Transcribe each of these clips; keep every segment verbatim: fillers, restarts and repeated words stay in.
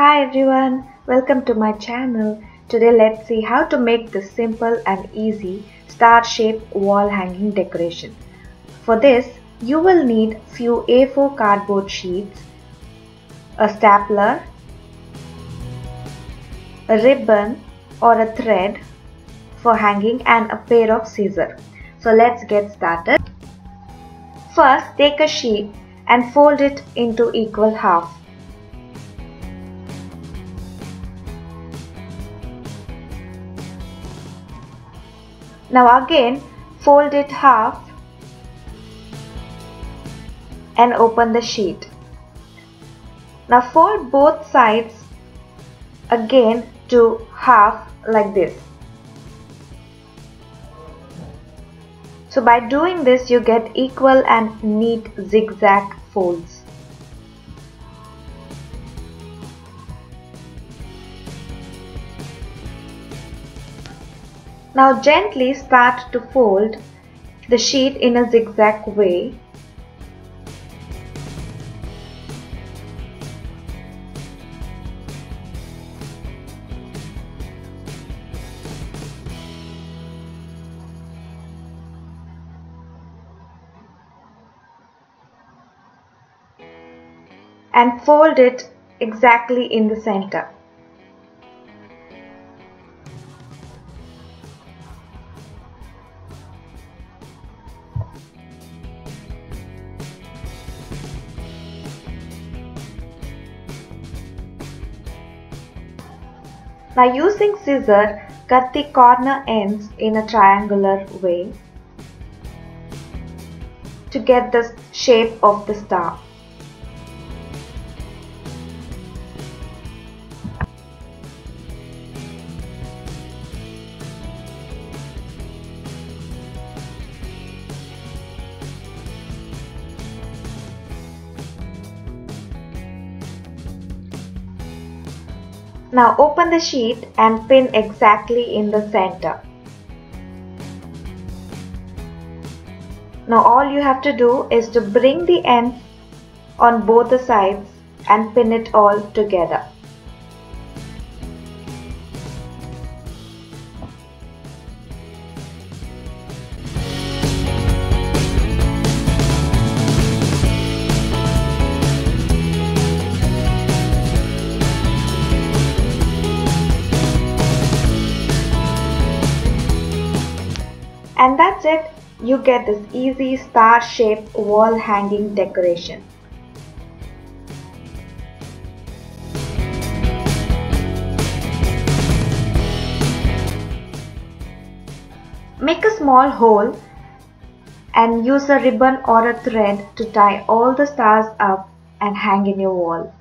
Hi everyone, welcome to my channel. Today let's see how to make this simple and easy star-shaped wall hanging decoration. For this, you will need few A four cardboard sheets, a stapler, a ribbon or a thread for hanging and a pair of scissors. So let's get started. First, take a sheet and fold it into equal half. Now again, fold it half and open the sheet. Now fold both sides again to half like this. So by doing this, you get equal and neat zigzag folds. Now gently start to fold the sheet in a zigzag way. And fold it exactly in the center. Now using scissors, cut the corner ends in a triangular way to get the shape of the star. Now open the sheet and pin exactly in the center. Now all you have to do is to bring the ends on both the sides and pin it all together. And that's it, you get this easy star-shaped wall hanging decoration. Make a small hole and use a ribbon or a thread to tie all the stars up and hang in your wall.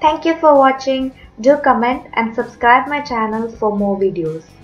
Thank you for watching. Do comment and subscribe my channel for more videos.